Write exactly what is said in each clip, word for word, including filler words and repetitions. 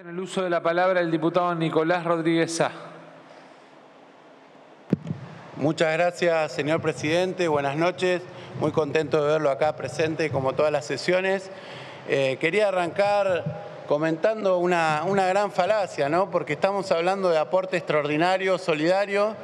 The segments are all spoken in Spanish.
En el uso de la palabra el diputado Nicolás Rodríguez Sá. Muchas gracias, señor presidente. Buenas noches. Muy contento de verlo acá presente como todas las sesiones. Eh, quería arrancar comentando una, una gran falacia, ¿no? Porque estamos hablando de aporte extraordinario, solidario,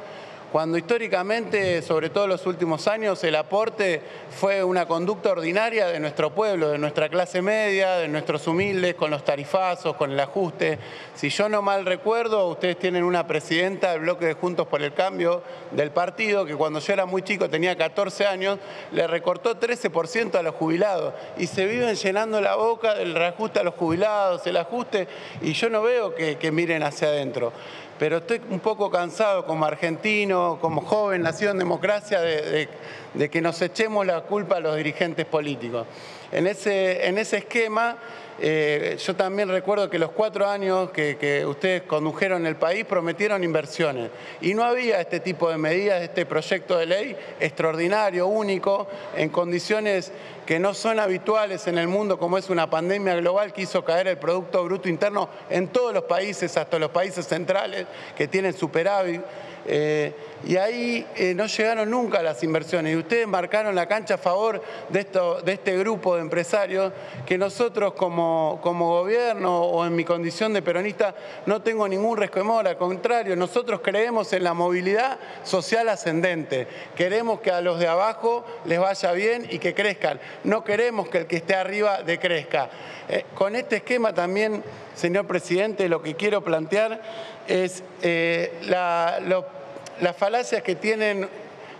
cuando históricamente, sobre todo en los últimos años, el aporte fue una conducta ordinaria de nuestro pueblo, de nuestra clase media, de nuestros humildes, con los tarifazos, con el ajuste. Si yo no mal recuerdo, ustedes tienen una presidenta del bloque de Juntos por el Cambio del partido, que cuando yo era muy chico, tenía catorce años, le recortó trece por ciento a los jubilados. Y se viven llenando la boca del reajuste a los jubilados, el ajuste, y yo no veo que, que miren hacia adentro. Pero estoy un poco cansado como argentino, como joven, nacido en democracia, de, de, de que nos echemos la culpa a los dirigentes políticos. En ese, en ese esquema, eh, yo también recuerdo que los cuatro años que, que ustedes condujeron el país prometieron inversiones. Y no había este tipo de medidas, este proyecto de ley extraordinario, único, en condiciones que no son habituales en el mundo, como es una pandemia global que hizo caer el Producto Bruto Interno en todos los países, hasta los países centrales que tienen superávit. Eh, y ahí eh, no llegaron nunca las inversiones. Y ustedes marcaron la cancha a favor de, esto, de este grupo de empresarios que nosotros como, como gobierno o en mi condición de peronista no tengo ningún resquemor. Al contrario, nosotros creemos en la movilidad social ascendente. Queremos que a los de abajo les vaya bien y que crezcan. No queremos que el que esté arriba decrezca. Eh, con este esquema también, señor presidente, lo que quiero plantear es eh, la, lo, las falacias que tienen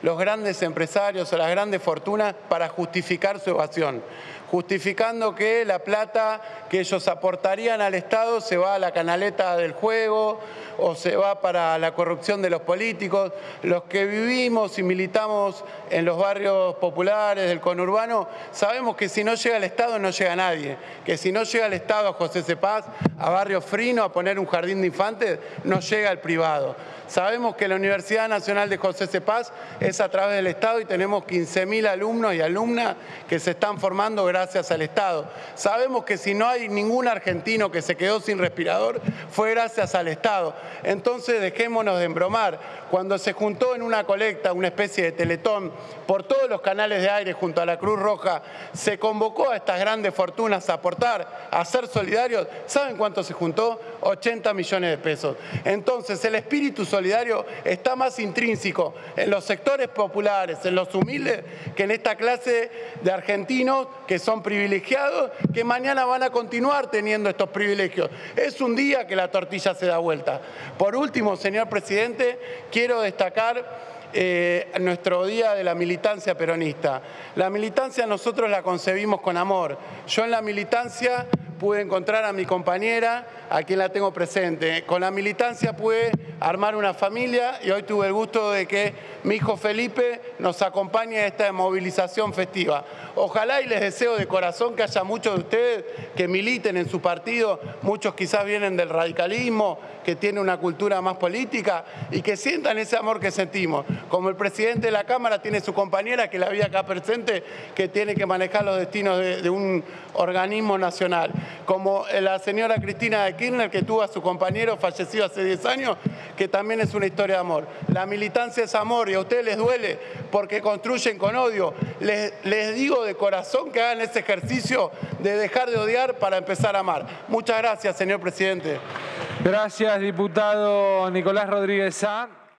los grandes empresarios o las grandes fortunas para justificar su evasión, justificando que la plata que ellos aportarían al Estado se va a la canaleta del juego o se va para la corrupción de los políticos. Los que vivimos y militamos en los barrios populares del conurbano sabemos que si no llega el Estado no llega nadie, que si no llega el Estado a José C. Paz, a Barrio Frino, a poner un jardín de infantes, no llega el privado. Sabemos que la Universidad Nacional de José C. Paz es a través del Estado y tenemos quince mil alumnos y alumnas que se están formando gracias al Estado. Sabemos que si no hay ningún argentino que se quedó sin respirador, fue gracias al Estado. Entonces dejémonos de embromar. Cuando se juntó en una colecta, una especie de teletón, por todos los canales de aire junto a la Cruz Roja, se convocó a estas grandes fortunas a aportar, a ser solidarios. ¿Saben cuánto se juntó? ochenta millones de pesos. Entonces el espíritu solidario está más intrínseco en los sectores populares, en los humildes, que en esta clase de argentinos que son privilegiados, que mañana van a continuar teniendo estos privilegios. Es un día que la tortilla se da vuelta. Por último, señor presidente, quiero destacar Eh, nuestro día de la militancia peronista. La militancia nosotros la concebimos con amor. Yo en la militancia pude encontrar a mi compañera, a quien la tengo presente. Con la militancia pude armar una familia y hoy tuve el gusto de que mi hijo Felipe nos acompañe a esta movilización festiva. Ojalá y les deseo de corazón que haya muchos de ustedes que militen en su partido, muchos quizás vienen del radicalismo, que tiene una cultura más política y que sientan ese amor que sentimos. Como el presidente de la Cámara tiene su compañera que la vi acá presente, que tiene que manejar los destinos de, de un organismo nacional. Como la señora Cristina de Kirchner, que tuvo a su compañero fallecido hace diez años, que también es una historia de amor. La militancia es amor y a ustedes les duele porque construyen con odio. Les, les digo de corazón que hagan ese ejercicio de dejar de odiar para empezar a amar. Muchas gracias, señor presidente. Gracias, diputado Nicolás Rodríguez Sá.